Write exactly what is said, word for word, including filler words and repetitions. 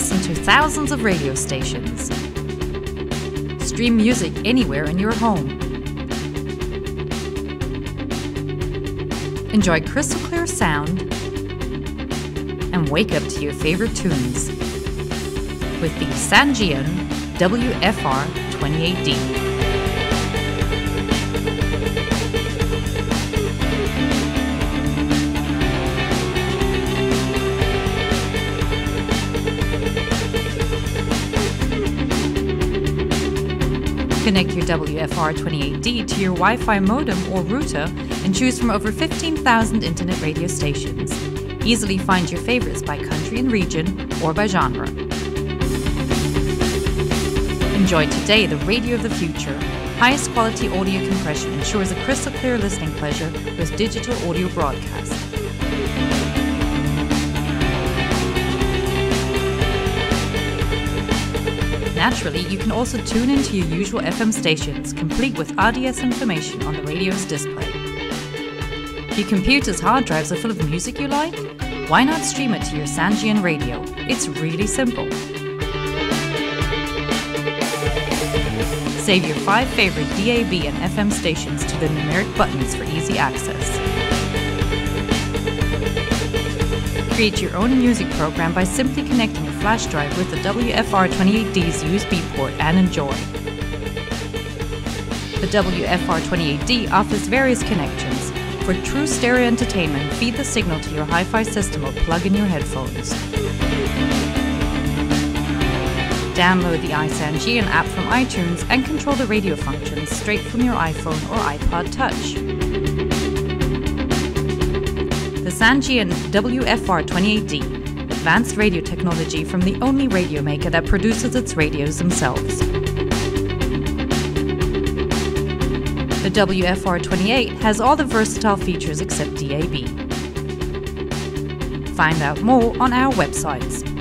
listen to thousands of radio stations. Stream music anywhere in your home. Enjoy crystal clear sound and wake up to your favorite tunes with the Sangean W F R twenty-eight D. Connect your W F R twenty-eight D to your Wi-Fi modem or router and choose from over fifteen thousand internet radio stations. Easily find your favorites by country and region or by genre. Enjoy today the radio of the future. Highest quality audio compression ensures a crystal clear listening pleasure with digital audio broadcast. Naturally, you can also tune into your usual F M stations, complete with R D S information on the radio's display. Your computer's hard drives are full of music you like? Why not stream it to your Sangean radio? It's really simple. Save your five favorite D A B and F M stations to the numeric buttons for easy access. Create your own music program by simply connecting flash drive with the W F R twenty-eight D's U S B port and enjoy. The W F R twenty-eight D offers various connections. For true stereo entertainment, feed the signal to your hi-fi system or plug in your headphones. Download the iSangean app from iTunes and control the radio functions straight from your iPhone or iPod Touch. The Sangean W F R twenty-eight D. Advanced radio technology from the only radio maker that produces its radios themselves. The W F R twenty-eight has all the versatile features except D A B. Find out more on our websites.